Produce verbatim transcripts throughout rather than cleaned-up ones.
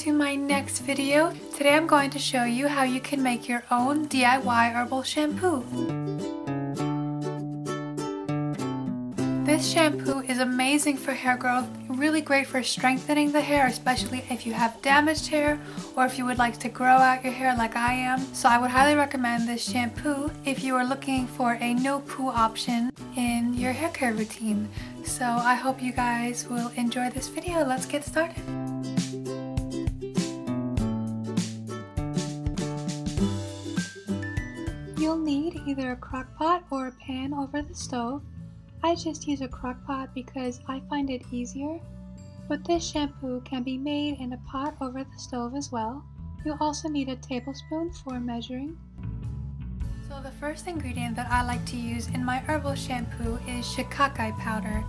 to my next video. Today I'm going to show you how you can make your own D I Y herbal shampoo. This shampoo is amazing for hair growth, really great for strengthening the hair, especially if you have damaged hair or if you would like to grow out your hair like I am. So I would highly recommend this shampoo if you are looking for a no-poo option in your hair care routine. So I hope you guys will enjoy this video. Let's get started. You'll need either a crock pot or a pan over the stove. I just use a crock pot because I find it easier, but this shampoo can be made in a pot over the stove as well. You'll also need a tablespoon for measuring. So the first ingredient that I like to use in my herbal shampoo is shikakai powder.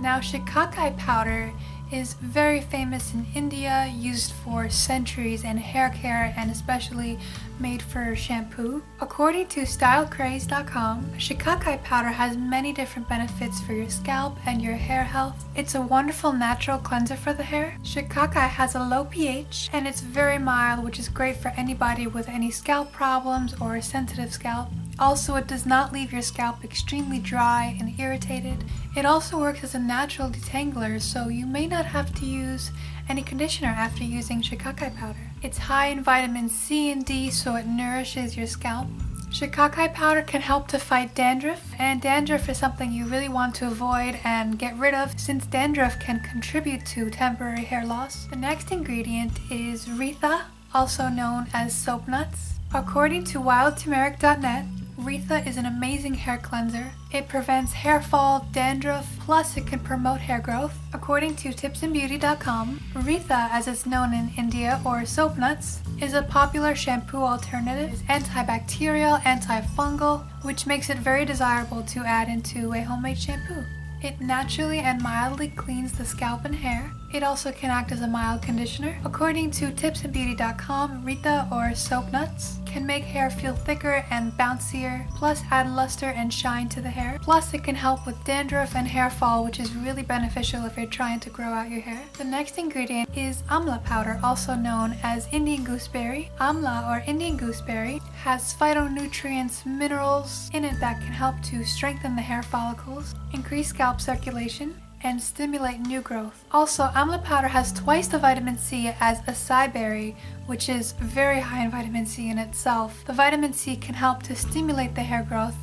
Now shikakai powder is very famous in India, used for centuries in hair care and especially made for shampoo. According to style craze dot com, shikakai powder has many different benefits for your scalp and your hair health. It's a wonderful natural cleanser for the hair. Shikakai has a low pH and it's very mild, which is great for anybody with any scalp problems or a sensitive scalp. Also, it does not leave your scalp extremely dry and irritated. It also works as a natural detangler, so you may not have to use any conditioner after using shikakai powder. It's high in vitamin C and D, so it nourishes your scalp. Shikakai powder can help to fight dandruff, and dandruff is something you really want to avoid and get rid of since dandruff can contribute to temporary hair loss. The next ingredient is reetha, also known as soap nuts. According to wild turmeric dot net, reetha is an amazing hair cleanser. It prevents hair fall, dandruff, plus it can promote hair growth. According to tips and beauty dot com, reetha, as it's known in India, or soap nuts, is a popular shampoo alternative. It's antibacterial, antifungal, which makes it very desirable to add into a homemade shampoo. It naturally and mildly cleans the scalp and hair. It also can act as a mild conditioner. According to tips and beauty dot com, reetha or soap nuts can make hair feel thicker and bouncier, plus add luster and shine to the hair. Plus it can help with dandruff and hair fall, which is really beneficial if you're trying to grow out your hair. The next ingredient is amla powder, also known as Indian gooseberry. Amla or Indian gooseberry has phytonutrients, minerals in it that can help to strengthen the hair follicles, increase scalp circulation, and stimulate new growth. Also, amla powder has twice the vitamin C as acai berry, which is very high in vitamin C in itself. The vitamin C can help to stimulate the hair growth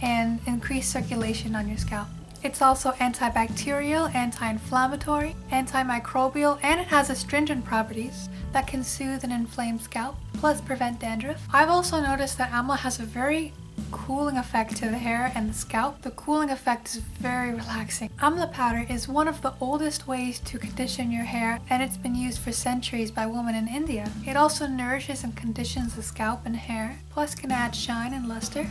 and increase circulation on your scalp. It's also antibacterial, anti-inflammatory, antimicrobial, and it has astringent properties that can soothe an inflamed scalp, plus prevent dandruff. I've also noticed that amla has a very cooling effect to the hair and the scalp. The cooling effect is very relaxing. Amla powder is one of the oldest ways to condition your hair, and it's been used for centuries by women in India. It also nourishes and conditions the scalp and hair, plus can add shine and luster.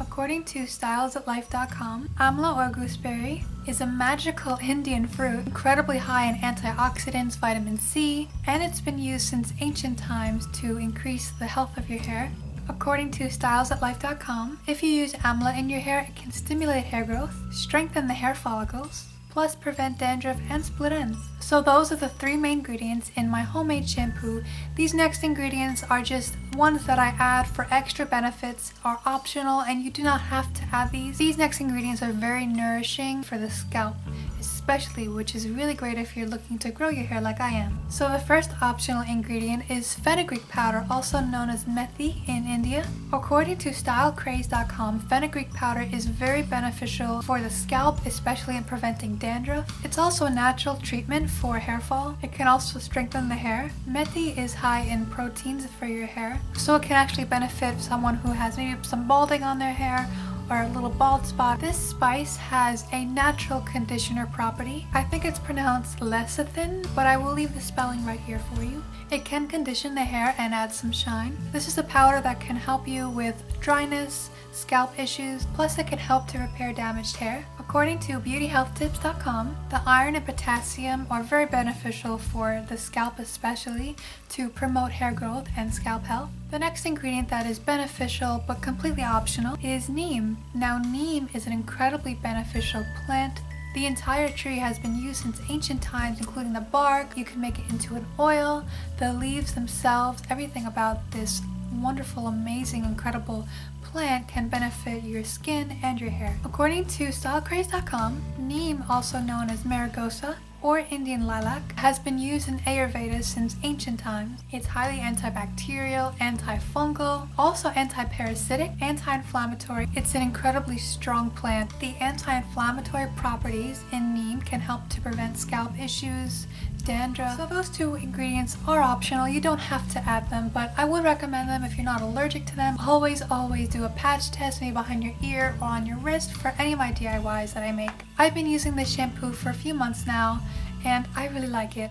According to styles at life dot com, amla or gooseberry is a magical Indian fruit, incredibly high in antioxidants, vitamin C, and it's been used since ancient times to increase the health of your hair. According to styles at life dot com, if you use amla in your hair, it can stimulate hair growth, strengthen the hair follicles, plus prevent dandruff and split ends. So those are the three main ingredients in my homemade shampoo. These next ingredients are just ones that I add for extra benefits, are optional, and you do not have to add these. These next ingredients are very nourishing for the scalp, especially, which is really great if you're looking to grow your hair like I am. So the first optional ingredient is fenugreek powder, also known as methi in India. According to style craze dot com, fenugreek powder is very beneficial for the scalp, especially in preventing dandruff. It's also a natural treatment for hair fall. It can also strengthen the hair. Methi is high in proteins for your hair, so it can actually benefit someone who has maybe some balding on their hair or a little bald spot. This spice has a natural conditioner property. I think it's pronounced lecithin, but I will leave the spelling right here for you. It can condition the hair and add some shine. This is a powder that can help you with dryness, scalp issues, plus it can help to repair damaged hair. According to beauty health tips dot com, the iron and potassium are very beneficial for the scalp, especially to promote hair growth and scalp health. The next ingredient that is beneficial but completely optional is neem. Now neem is an incredibly beneficial plant The entire tree has been used since ancient times, including the bark. You can make it into an oil, the leaves themselves, everything about this wonderful, amazing, incredible plant can benefit your skin and your hair. According to style craze dot com, neem, also known as Marigosa or Indian lilac, has been used in Ayurveda since ancient times. It's highly antibacterial, antifungal, also anti-parasitic, anti-inflammatory. It's an incredibly strong plant. The anti-inflammatory properties in neem can help to prevent scalp issues, dandruff. So those two ingredients are optional. You don't have to add them, but I would recommend them if you're not allergic to them. Always, always do a patch test, maybe behind your ear or on your wrist, for any of my D I Ys that I make. I've been using this shampoo for a few months now, and I really like it.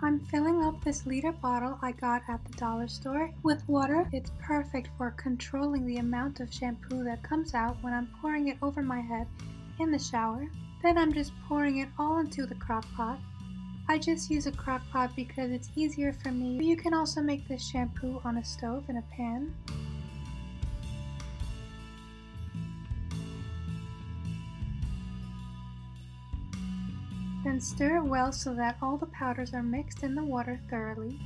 I'm filling up this liter bottle I got at the dollar store with water. It's perfect for controlling the amount of shampoo that comes out when I'm pouring it over my head in the shower. Then I'm just pouring it all into the crock pot. I just use a crock pot because it's easier for me. You can also make this shampoo on a stove in a pan. Then stir it well so that all the powders are mixed in the water thoroughly.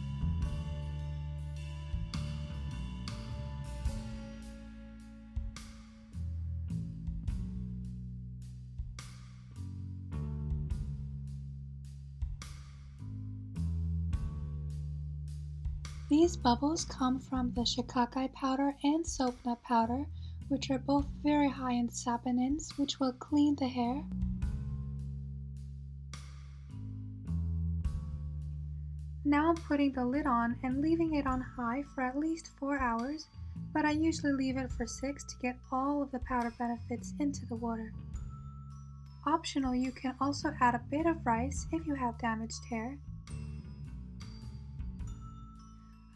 These bubbles come from the shikakai powder and soap nut powder, which are both very high in saponins, which will clean the hair. Now I'm putting the lid on and leaving it on high for at least four hours, but I usually leave it for six to get all of the powder benefits into the water. Optional, you can also add a bit of rice if you have damaged hair.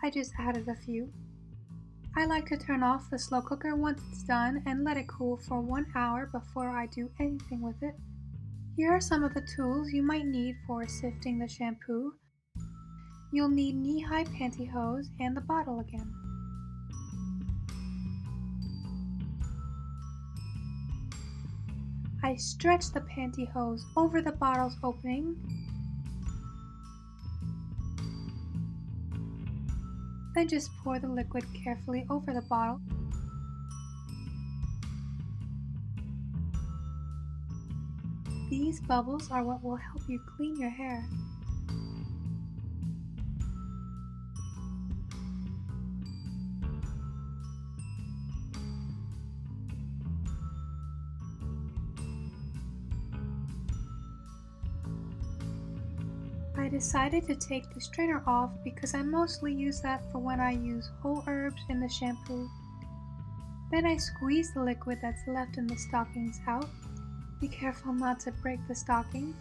I just added a few. I like to turn off the slow cooker once it's done and let it cool for one hour before I do anything with it. Here are some of the tools you might need for sifting the shampoo. You'll need knee-high pantyhose and the bottle again. I stretch the pantyhose over the bottle's opening. Then just pour the liquid carefully over the bottle. These bubbles are what will help you clean your hair. I decided to take the strainer off because I mostly use that for when I use whole herbs in the shampoo. Then I squeeze the liquid that's left in the stockings out. Be careful not to break the stockings.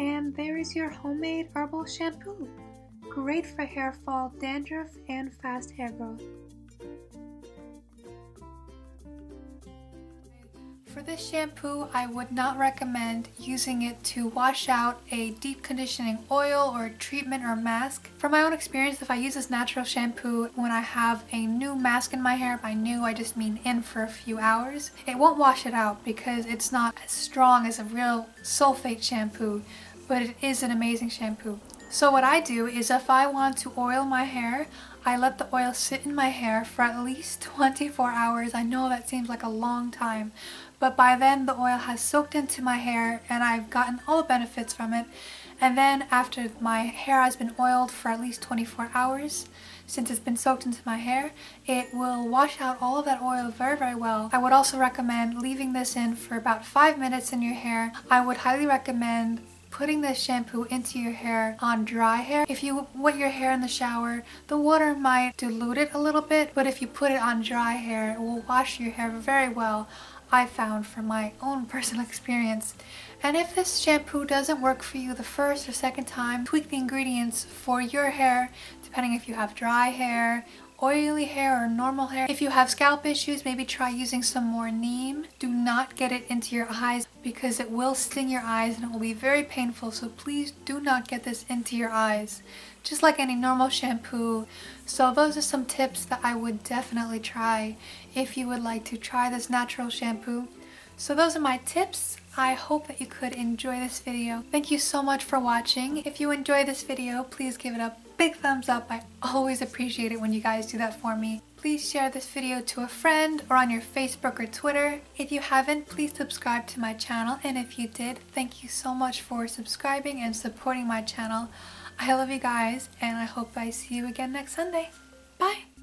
And there is your homemade herbal shampoo. Great for hair fall, dandruff, and fast hair growth. For this shampoo, I would not recommend using it to wash out a deep conditioning oil or treatment or mask. From my own experience, if I use this natural shampoo when I have a new mask in my hair, by new I just mean in for a few hours, it won't wash it out because it's not as strong as a real sulfate shampoo, but it is an amazing shampoo. So what I do is if I want to oil my hair, I let the oil sit in my hair for at least twenty-four hours. I know that seems like a long time, but by then the oil has soaked into my hair and I've gotten all the benefits from it. And then after my hair has been oiled for at least twenty-four hours, since it's been soaked into my hair, it will wash out all of that oil very, very well. I would also recommend leaving this in for about five minutes in your hair. I would highly recommend putting this shampoo into your hair on dry hair. If you wet your hair in the shower, the water might dilute it a little bit, but if you put it on dry hair, it will wash your hair very well, I found from my own personal experience. And if this shampoo doesn't work for you the first or second time, tweak the ingredients for your hair, depending if you have dry hair, oily hair, or normal hair. If you have scalp issues, maybe try using some more neem. Do not get it into your eyes because it will sting your eyes and it will be very painful, so please do not get this into your eyes, just like any normal shampoo. So those are some tips that I would definitely try if you would like to try this natural shampoo. So those are my tips. I hope that you could enjoy this video. Thank you so much for watching. If you enjoy this video, please give it a big thumbs up. I always appreciate it when you guys do that for me. Please share this video to a friend or on your Facebook or Twitter. If you haven't, please subscribe to my channel. And if you did, thank you so much for subscribing and supporting my channel. I love you guys, and I hope I see you again next Sunday. Bye!